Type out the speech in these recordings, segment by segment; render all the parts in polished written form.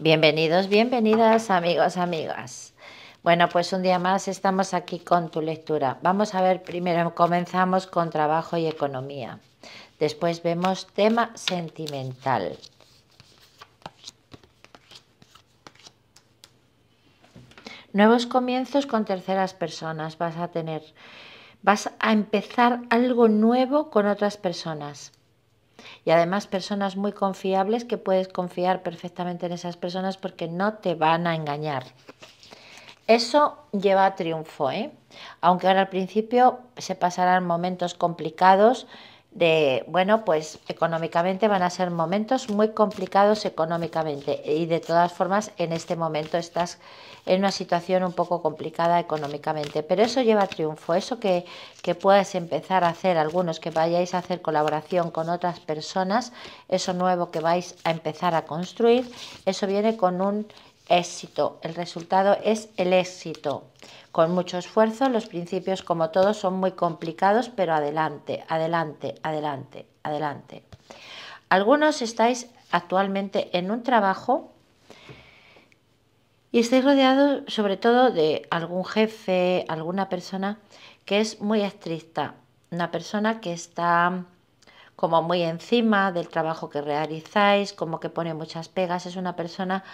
Bienvenidos, bienvenidas, amigos, amigas. Bueno, pues un día más estamos aquí con tu lectura. Vamos a ver, primero comenzamos con trabajo y economía. Después vemos tema sentimental. Nuevos comienzos con terceras personas. Vas a empezar algo nuevo con otras personas. Y además personas muy confiables que puedes confiar perfectamente en esas personas porque no te van a engañar. Eso lleva a triunfo, ¿eh? Aunque ahora al principio se pasarán momentos complicados de, bueno, pues económicamente van a ser momentos muy complicados económicamente. Y de todas formas en este momento estás en una situación un poco complicada económicamente. Pero eso lleva a triunfo, eso que puedas empezar a hacer, algunos que vayáis a hacer colaboración con otras personas, eso nuevo que vais a empezar a construir, eso viene con un éxito, el resultado es el éxito. Con mucho esfuerzo, los principios como todos son muy complicados, pero adelante, adelante, adelante, adelante. Algunos estáis actualmente en un trabajo y estáis rodeados sobre todo de algún jefe, alguna persona que es muy estricta, una persona que está como muy encima del trabajo que realizáis, como que pone muchas pegas, es una persona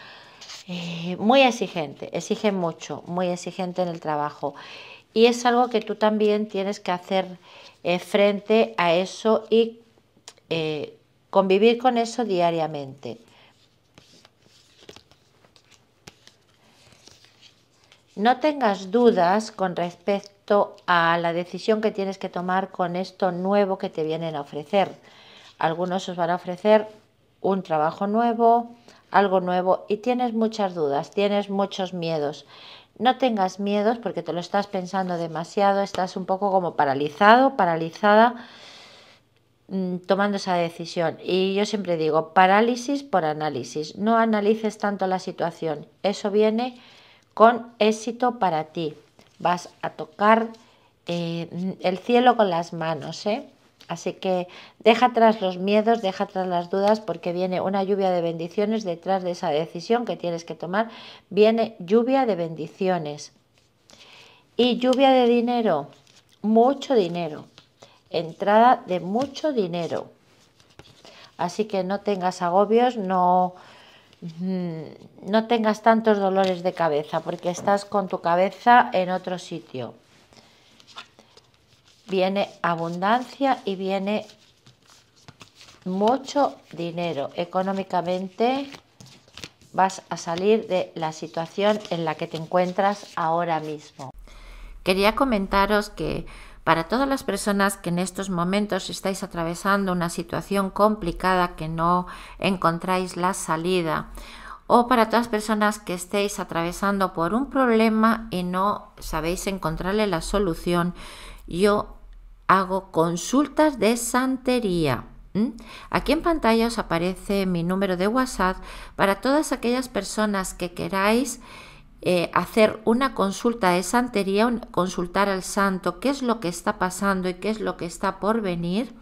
muy exigente, exige mucho, muy exigente en el trabajo, y es algo que tú también tienes que hacer frente a eso y convivir con eso diariamente. No tengas dudas con respecto a la decisión que tienes que tomar con esto nuevo que te vienen a ofrecer. Algunos os van a ofrecer un trabajo nuevo, algo nuevo, y tienes muchas dudas, tienes muchos miedos. No tengas miedos porque te lo estás pensando demasiado, estás un poco como paralizado, paralizada, tomando esa decisión. Y yo siempre digo, parálisis por análisis, no analices tanto la situación, eso viene con éxito para ti. Vas a tocar el cielo con las manos, ¿eh? Así que deja atrás los miedos, deja atrás las dudas, porque viene una lluvia de bendiciones detrás de esa decisión que tienes que tomar. Viene lluvia de bendiciones y lluvia de dinero, mucho dinero, entrada de mucho dinero. Así que no tengas agobios, no tengas tantos dolores de cabeza, porque estás con tu cabeza en otro sitio. Viene abundancia y viene mucho dinero. Económicamente vas a salir de la situación en la que te encuentras ahora mismo. Quería comentaros que para todas las personas que en estos momentos estáis atravesando una situación complicada que no encontráis la salida, o para todas las personas que estéis atravesando por un problema y no sabéis encontrarle la solución, yo hago consultas de santería. Aquí en pantalla os aparece mi número de WhatsApp para todas aquellas personas que queráis hacer una consulta de santería, consultar al santo qué es lo que está pasando y qué es lo que está por venir,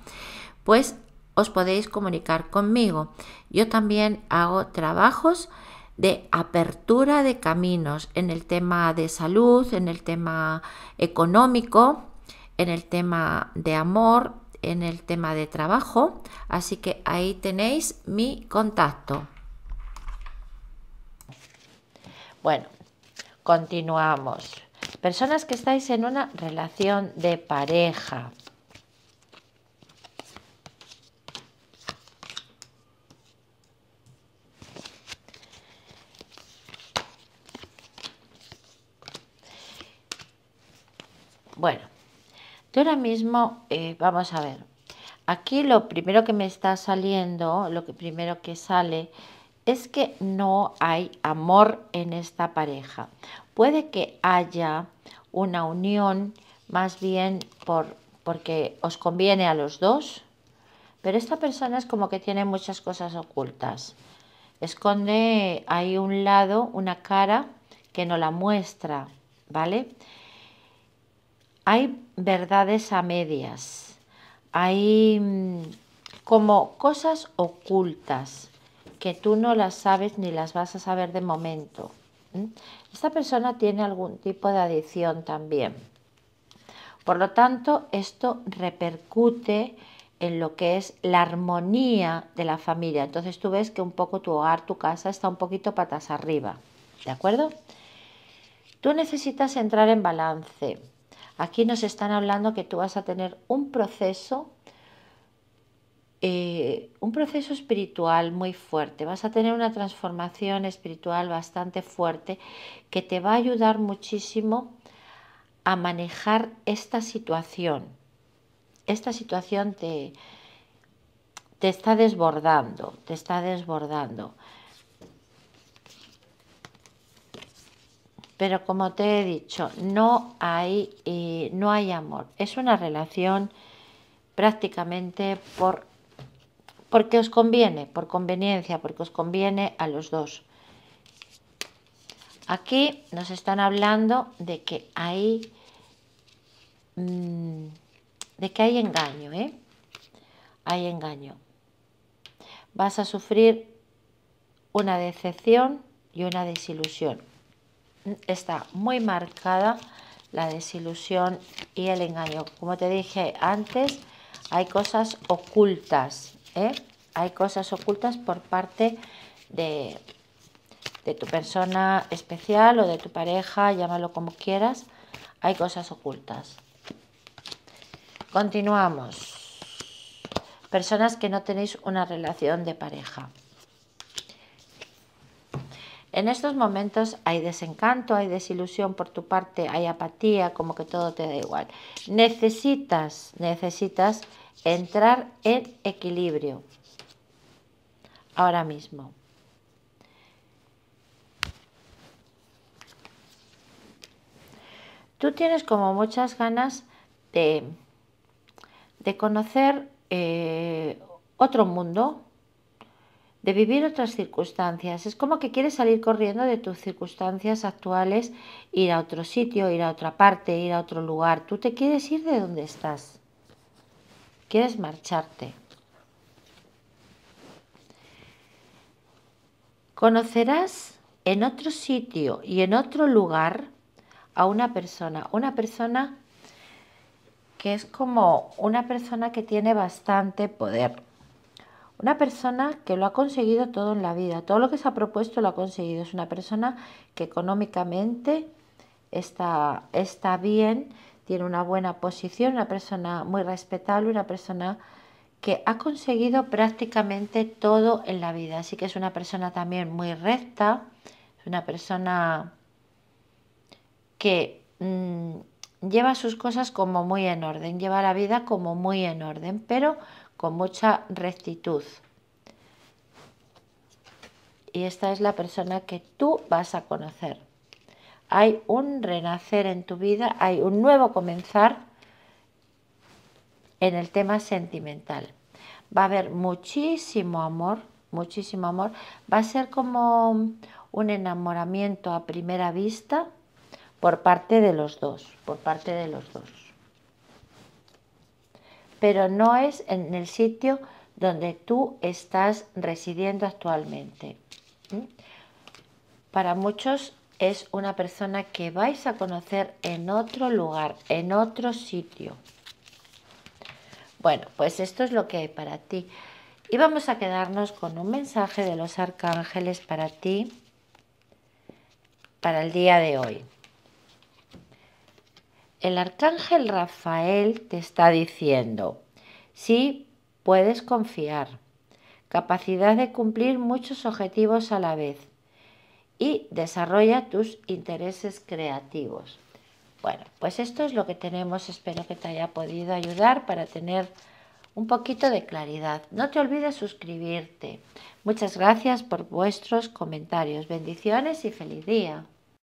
pues os podéis comunicar conmigo. Yo también hago trabajos de apertura de caminos en el tema de salud, en el tema económico, en el tema de amor, en el tema de trabajo, así que ahí tenéis mi contacto. Bueno, continuamos. Personas que estáis en una relación de pareja. Bueno, yo ahora mismo, vamos a ver, aquí lo primero que me está saliendo, primero que sale es que no hay amor en esta pareja. Puede que haya una unión más bien porque os conviene a los dos, pero esta persona es como que tiene muchas cosas ocultas. Esconde ahí un lado, una cara que no la muestra, ¿vale? Hay verdades a medias, hay como cosas ocultas que tú no las sabes ni las vas a saber de momento. Esta persona tiene algún tipo de adicción también. Por lo tanto, esto repercute en lo que es la armonía de la familia. Entonces tú ves que un poco tu hogar, tu casa, está un poquito patas arriba. ¿De acuerdo? Tú necesitas entrar en balance. Aquí nos están hablando que tú vas a tener un proceso espiritual muy fuerte. Vas a tener una transformación espiritual bastante fuerte que te va a ayudar muchísimo a manejar esta situación. Esta situación te está desbordando, te está desbordando. Pero como te he dicho, no hay amor. Es una relación prácticamente porque os conviene, por conveniencia, porque os conviene a los dos. Aquí nos están hablando de que hay... hay engaño, ¿eh? Hay engaño. Vas a sufrir una decepción y una desilusión. Está muy marcada la desilusión y el engaño. Como te dije antes, hay cosas ocultas, ¿eh? Hay cosas ocultas por parte de tu persona especial o de tu pareja, llámalo como quieras. Hay cosas ocultas. Continuamos. Personas que no tenéis una relación de pareja. En estos momentos hay desencanto, hay desilusión por tu parte, hay apatía, como que todo te da igual. Necesitas entrar en equilibrio ahora mismo. Tú tienes como muchas ganas de conocer otro mundo, de vivir otras circunstancias. Es como que quieres salir corriendo de tus circunstancias actuales, ir a otro sitio, ir a otra parte, ir a otro lugar. Tú te quieres ir de donde estás, quieres marcharte. Conocerás en otro sitio y en otro lugar a una persona que es como una persona que tiene bastante poder. Una persona que lo ha conseguido todo en la vida, todo lo que se ha propuesto lo ha conseguido. Es una persona que económicamente está bien, tiene una buena posición, una persona muy respetable, una persona que ha conseguido prácticamente todo en la vida. Así que es una persona también muy recta, es una persona que... lleva sus cosas como muy en orden, lleva la vida como muy en orden, pero con mucha rectitud. Y esta es la persona que tú vas a conocer. Hay un renacer en tu vida, hay un nuevo comenzar en el tema sentimental. Va a haber muchísimo amor, va a ser como un enamoramiento a primera vista, por parte de los dos. Pero no es en el sitio donde tú estás residiendo actualmente. Para muchos es una persona que vais a conocer en otro lugar, en otro sitio. Bueno, pues esto es lo que hay para ti. Y vamos a quedarnos con un mensaje de los arcángeles para ti, para el día de hoy. El arcángel Rafael te está diciendo: sí, puedes confiar, capacidad de cumplir muchos objetivos a la vez y desarrolla tus intereses creativos. Bueno, pues esto es lo que tenemos, espero que te haya podido ayudar para tener un poquito de claridad. No te olvides suscribirte. Muchas gracias por vuestros comentarios, bendiciones y feliz día.